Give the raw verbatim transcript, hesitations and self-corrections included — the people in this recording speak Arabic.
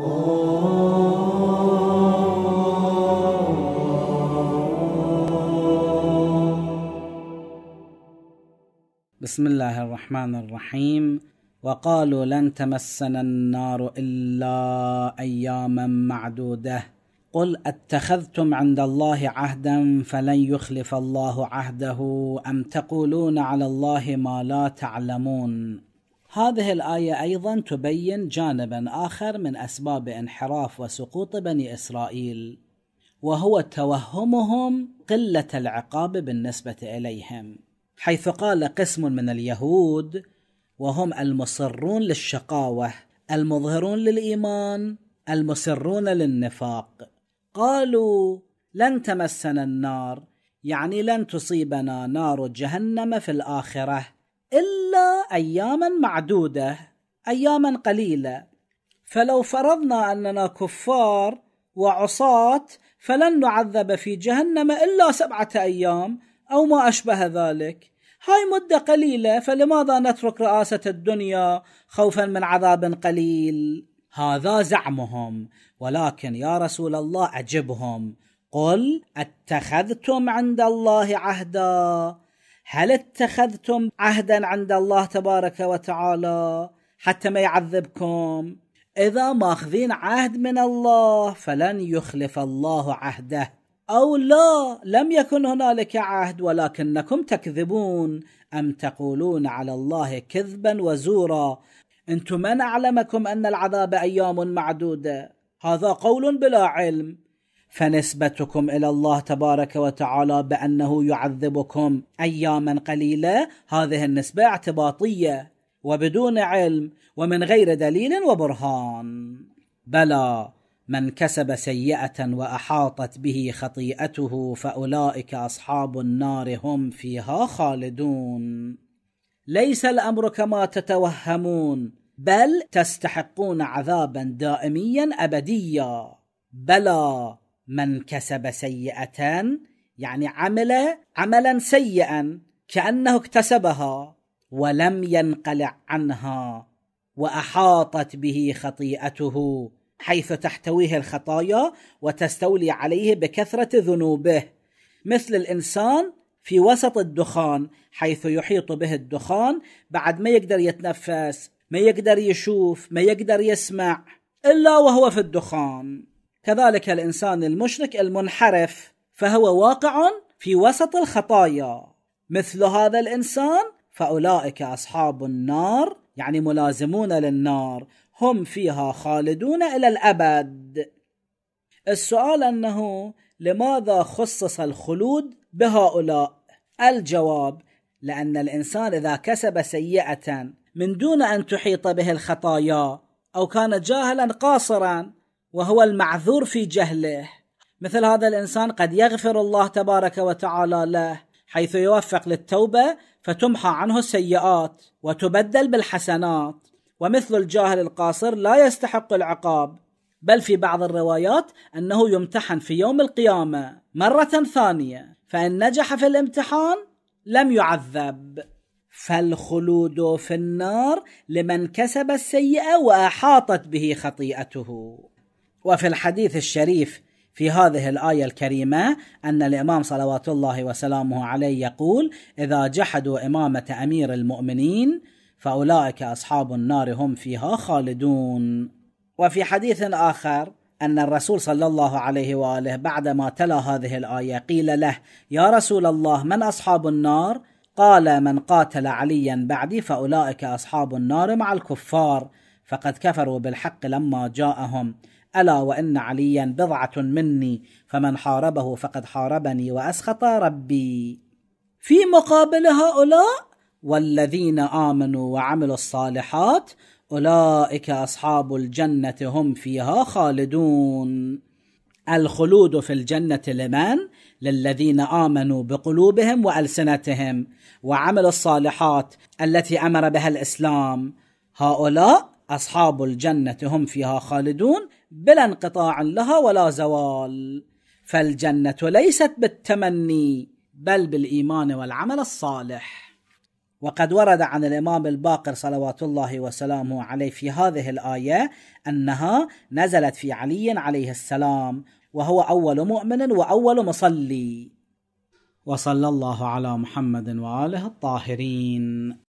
بسم الله الرحمن الرحيم. وقالوا لن تمسنا النار إلا أياما معدودة قل أتخذتم عند الله عهدا فلن يخلف الله عهده أم تقولون على الله ما لا تعلمون. هذه الآية أيضا تبين جانبا آخر من أسباب انحراف وسقوط بني إسرائيل، وهو توهمهم قلة العقاب بالنسبة إليهم، حيث قال قسم من اليهود وهم المصرون للشقاوة المظهرون للإيمان المسرون للنفاق، قالوا لن تمسنا النار، يعني لن تصيبنا نار جهنم في الآخرة إلا أياما معدودة، أياما قليلة، فلو فرضنا أننا كفار وعصاة فلن نعذب في جهنم إلا سبعة أيام أو ما أشبه ذلك، هاي مدة قليلة، فلماذا نترك رئاسة الدنيا خوفا من عذاب قليل؟ هذا زعمهم. ولكن يا رسول الله أجبهم، قل أتخذتم عند الله عهدا، هل اتخذتم عهدا عند الله تبارك وتعالى حتى ما يعذبكم؟ إذا ماخذين عهد من الله فلن يخلف الله عهده، أو لا لم يكن هنالك عهد ولكنكم تكذبون، أم تقولون على الله كذبا وزورا، أنتم من أعلمكم أن العذاب أيام معدودة. هذا قول بلا علم، فنسبتكم إلى الله تبارك وتعالى بأنه يعذبكم أياما قليلة، هذه النسبة اعتباطية وبدون علم ومن غير دليل وبرهان. بلى من كسب سيئة وأحاطت به خطيئته فأولئك أصحاب النار هم فيها خالدون. ليس الأمر كما تتوهمون، بل تستحقون عذابا دائميا أبديا. بلى من كسب سيئة، يعني عمل عملا سيئا كأنه اكتسبها ولم ينقلع عنها، وأحاطت به خطيئته حيث تحتويه الخطايا وتستولي عليه بكثرة ذنوبه، مثل الإنسان في وسط الدخان حيث يحيط به الدخان، بعد ما يقدر يتنفس، ما يقدر يشوف، ما يقدر يسمع إلا وهو في الدخان. كذلك الإنسان المشرك المنحرف فهو واقع في وسط الخطايا، مثل هذا الإنسان فأولئك أصحاب النار، يعني ملازمون للنار، هم فيها خالدون إلى الأبد. السؤال أنه لماذا خصص الخلود بهؤلاء؟ الجواب لأن الإنسان إذا كسب سيئة من دون أن تحيط به الخطايا، أو كان جاهلا قاصرا وهو المعذور في جهله، مثل هذا الإنسان قد يغفر الله تبارك وتعالى له حيث يوفق للتوبة فتمحى عنه السيئات وتبدل بالحسنات، ومثل الجاهل القاصر لا يستحق العقاب، بل في بعض الروايات أنه يمتحن في يوم القيامة مرة ثانية، فإن نجح في الامتحان لم يعذب. فالخلود في النار لمن كسب السيئة وأحاطت به خطيئته. وفي الحديث الشريف في هذه الآية الكريمة أن الإمام صلوات الله وسلامه عليه يقول: إذا جحدوا إمامة أمير المؤمنين فأولئك أصحاب النار هم فيها خالدون. وفي حديث آخر أن الرسول صلى الله عليه وآله بعدما تلا هذه الآية قيل له: يا رسول الله من أصحاب النار؟ قال: من قاتل عليا بعدي فأولئك أصحاب النار مع الكفار، فقد كفروا بالحق لما جاءهم، ألا وإن عليا بضعة مني فمن حاربه فقد حاربني وأسخط ربي. في مقابل هؤلاء: والذين آمنوا وعملوا الصالحات أولئك أصحاب الجنة هم فيها خالدون. الخلود في الجنة لمن؟ للذين آمنوا بقلوبهم وألسنتهم وعملوا الصالحات التي أمر بها الإسلام، هؤلاء أصحاب الجنة هم فيها خالدون بلا انقطاع لها ولا زوال. فالجنة ليست بالتمني بل بالإيمان والعمل الصالح. وقد ورد عن الإمام الباقر صلوات الله وسلامه عليه في هذه الآية أنها نزلت في علي عليه السلام وهو أول مؤمن وأول مصلي. وصلى الله على محمد وآله الطاهرين.